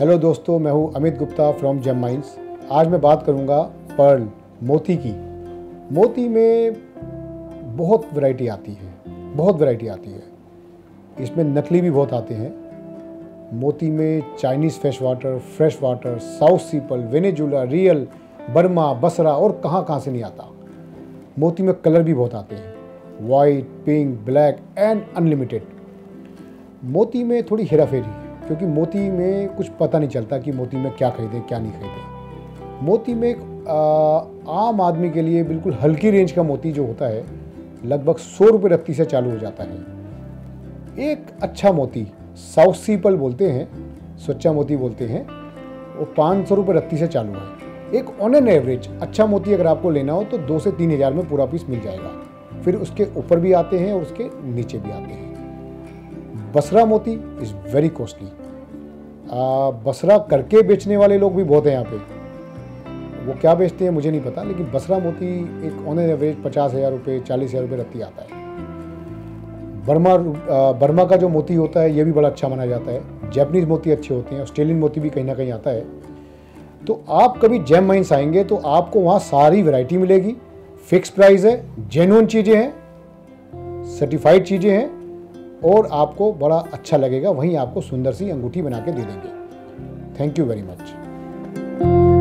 Hello दोस्तों, मैं हूं Amit Gupta from GeM mines. आज मैं बात करूंगा पर्ल मोती की। मोती में बहुत वैरायटी आती है। इसमें नकली भी बहुत आते हैं। मोती में Chinese fresh water, south sea pearl, Venezuela, real, Burma, Basra और कहाँ से नहीं आता। मोती में कलर भी बहुत आते हैं, white, pink, black and unlimited. मोती में थोड़ी हेराफेरी है क्योंकि मोती में कुछ पता नहीं चलता कि मोती में क्या खरीदें क्या नहीं खरीदें। मोती में एक आम आदमी के लिए बिल्कुल हल्की रेंज का मोती जो होता है लगभग 100 रुपये रत्ती से चालू हो जाता है। एक अच्छा मोती, साउथ सीपल बोलते हैं, सच्चा मोती बोलते हैं, वो 500 रुपये रत्ती से चालू है। एक ऑन एन एवरेज अच्छा मोती अगर आपको लेना हो तो 2 से 3 हज़ार में पूरा पीस मिल जाएगा। फिर उसके ऊपर भी आते हैं और उसके नीचे भी आते हैं। बसरा मोती इज़ वेरी कॉस्टली। बसरा करके बेचने वाले लोग भी बहुत हैं यहाँ पे। वो क्या बेचते हैं मुझे नहीं पता, लेकिन बसरा मोती एक ऑन एन एवरेज 50,000 रुपये, 40,000 रुपये रत्ती आता है। बर्मा का जो मोती होता है ये भी बड़ा अच्छा माना जाता है। जैपनीज़ मोती अच्छे होते हैं, ऑस्ट्रेलियन मोती भी कहीं ना कहीं आता है। तो आप कभी जेम माइंस आएंगे तो आपको वहाँ सारी वैरायटी मिलेगी। फिक्स प्राइस है, जेन्युइन चीज़ें हैं, सर्टिफाइड चीज़ें हैं और आपको बड़ा अच्छा लगेगा। वहीं आपको सुंदर सी अंगूठी बना के दे देंगे। Thank you very much.